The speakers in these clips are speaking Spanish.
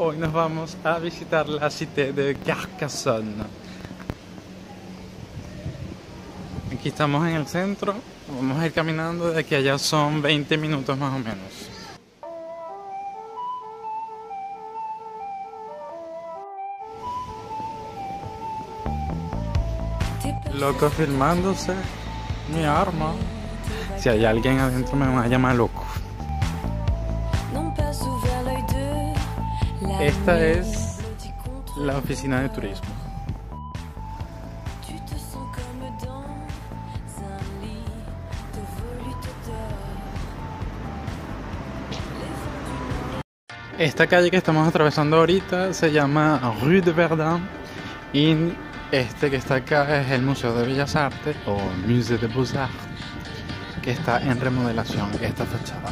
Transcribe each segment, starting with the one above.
Hoy nos vamos a visitar la cité de Carcassonne. Aquí estamos en el centro, vamos a ir caminando, de aquí a allá son 20 minutos más o menos. Loco filmándose, mi arma. Si hay alguien adentro me van a llamar loco. Esta es la oficina de turismo. Esta calle que estamos atravesando ahorita se llama Rue de Verdun y este que está acá es el Museo de Bellas Artes o Musée des Beaux-Arts, que está en remodelación esta fachada.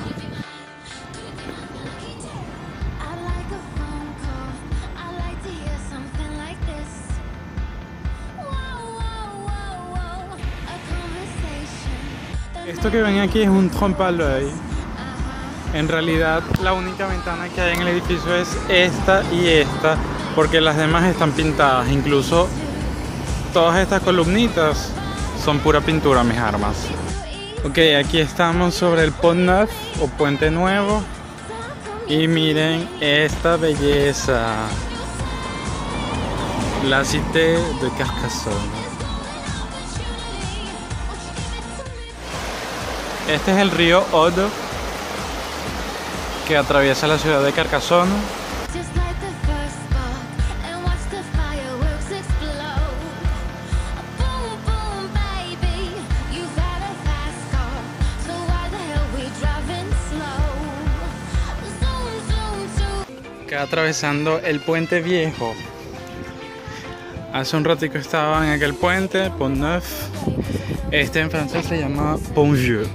Esto que ven aquí es un trompe-l'œil. En realidad la única ventana que hay en el edificio es esta y esta, porque las demás están pintadas, incluso todas estas columnitas son pura pintura, mis armas. Ok, aquí estamos sobre el Pont Neuf o Puente Nuevo. Y miren esta belleza. La Cité de Carcassonne. Este es el río Odo que atraviesa la ciudad de Carcassonne. Atravesando el puente viejo. Hace un ratico estaba en aquel puente, Pont Neuf. Este en francés se llama Pont Vieux.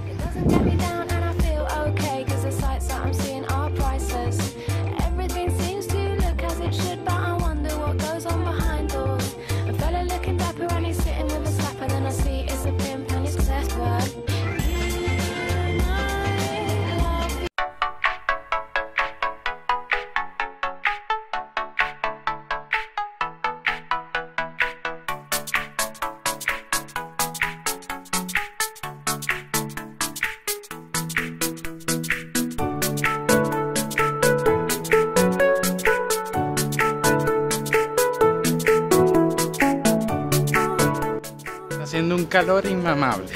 Haciendo un calor inmamable,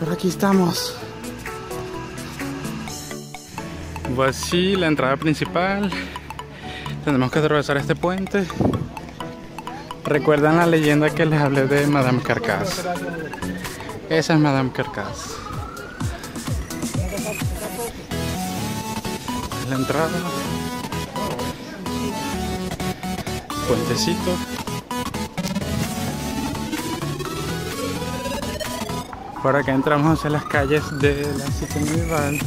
pero aquí estamos. Así la entrada principal, tenemos que atravesar este puente. ¿Recuerdan la leyenda que les hablé de Madame Carcasse? Esa es Madame Carcasse. La entrada, puentecito. Por acá entramos a las calles de la cité medieval.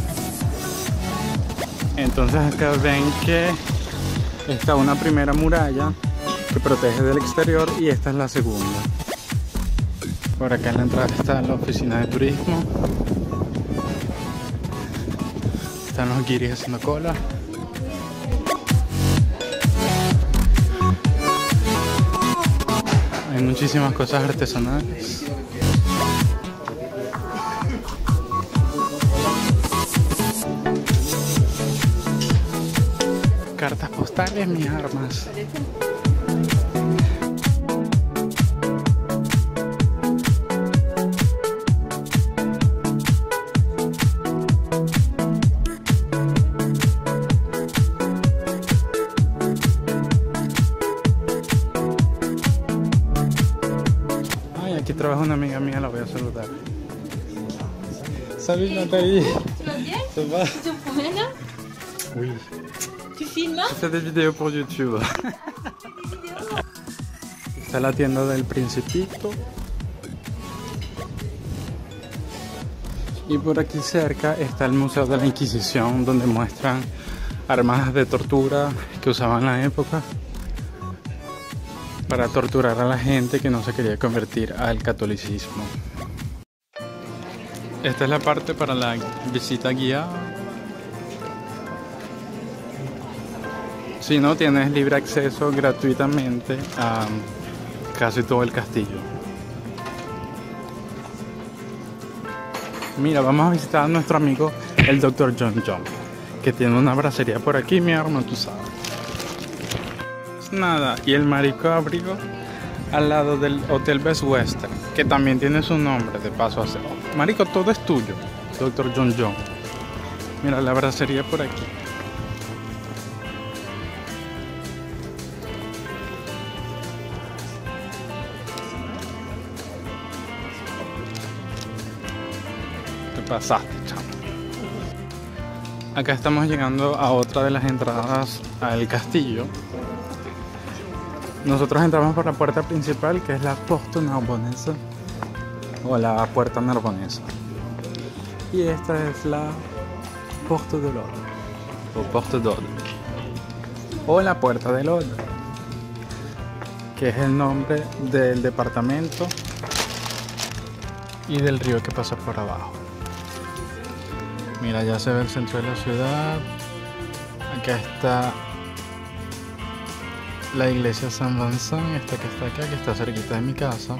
Entonces acá ven que está una primera muralla que protege del exterior y esta es la segunda. Por acá en la entrada está la oficina de turismo. Están los guiris haciendo cola. Hay muchísimas cosas artesanales. Cartas postales, mis armas. Ay, aquí trabaja una amiga mía, la voy a saludar. Salut Natalia. ¿Tú vas bien? ¿Tú vas bien? Oui. ¿Tú filmas? Haces des videos por YouTube. Está la tienda del Principito. Y por aquí cerca está el Museo de la Inquisición, donde muestran armas de tortura que usaban en la época para torturar a la gente que no se quería convertir al catolicismo. Esta es la parte para la visita guiada. Si no, tienes libre acceso gratuitamente a casi todo el castillo. Mira, vamos a visitar a nuestro amigo el Dr. John John, que tiene una bracería por aquí, mi hermano, tú sabes. Nada, y el marico abrigo al lado del Hotel Best Western, que también tiene su nombre, de paso a ser. Marico, todo es tuyo, Dr. John John. Mira la bracería por aquí. Te pasaste, chamo. Acá estamos llegando a otra de las entradas al castillo. Nosotros entramos por la puerta principal, que es la Puerta Narbonesa, o la Puerta Narbonesa. Y esta es la Puerta del Oro, o Puerta del Oro, o la Puerta del Oro, que es el nombre del departamento y del río que pasa por abajo. Mira, ya se ve el centro de la ciudad. Acá está la iglesia Saint Vincent, esta que está acá, que está cerquita de mi casa.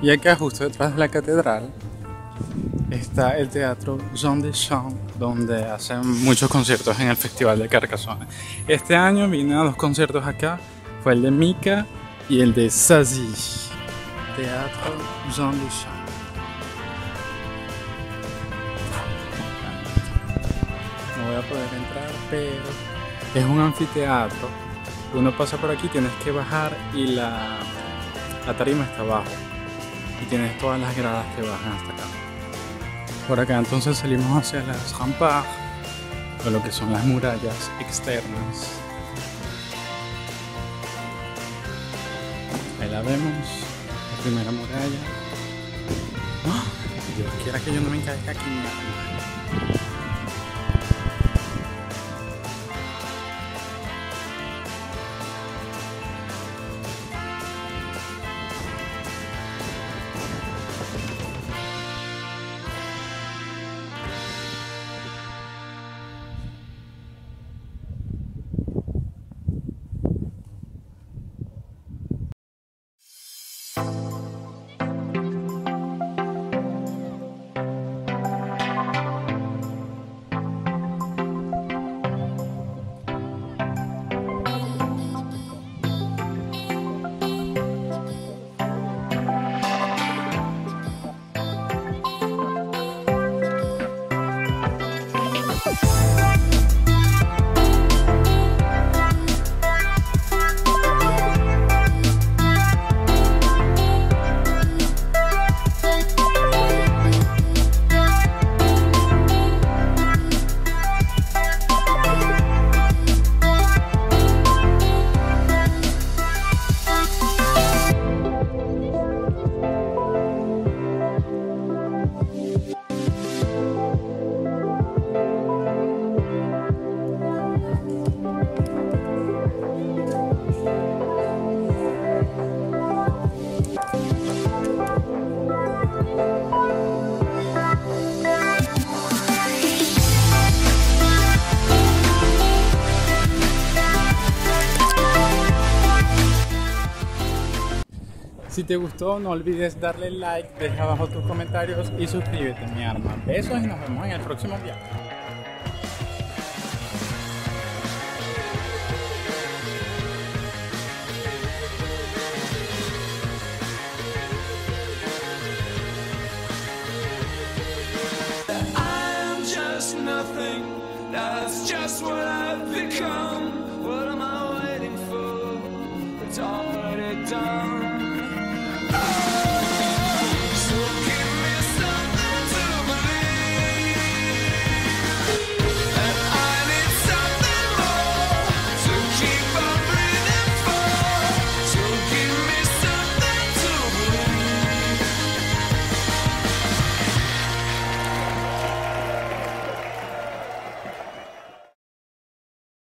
Y acá, justo detrás de la catedral, está el Teatro Jean de Chant, donde hacen muchos conciertos en el Festival de Carcassonne. Este año vine a dos conciertos acá, fue el de Mika y el de Sazi. Teatro Jean de Chant. No voy a poder entrar, pero es un anfiteatro. Uno pasa por aquí, tienes que bajar y la tarima está abajo. Y tienes todas las gradas que bajan hasta acá. Por acá entonces salimos hacia las rampas, o lo que son las murallas externas. Ahí la vemos, la primera muralla. ¡Oh! Dios quiera que yo no me caiga aquí, mira. Si te gustó, no olvides darle like, deja abajo tus comentarios y suscríbete, mi arma. Besos y nos vemos en el próximo viaje. That's just what I've become. What am I waiting for? It's all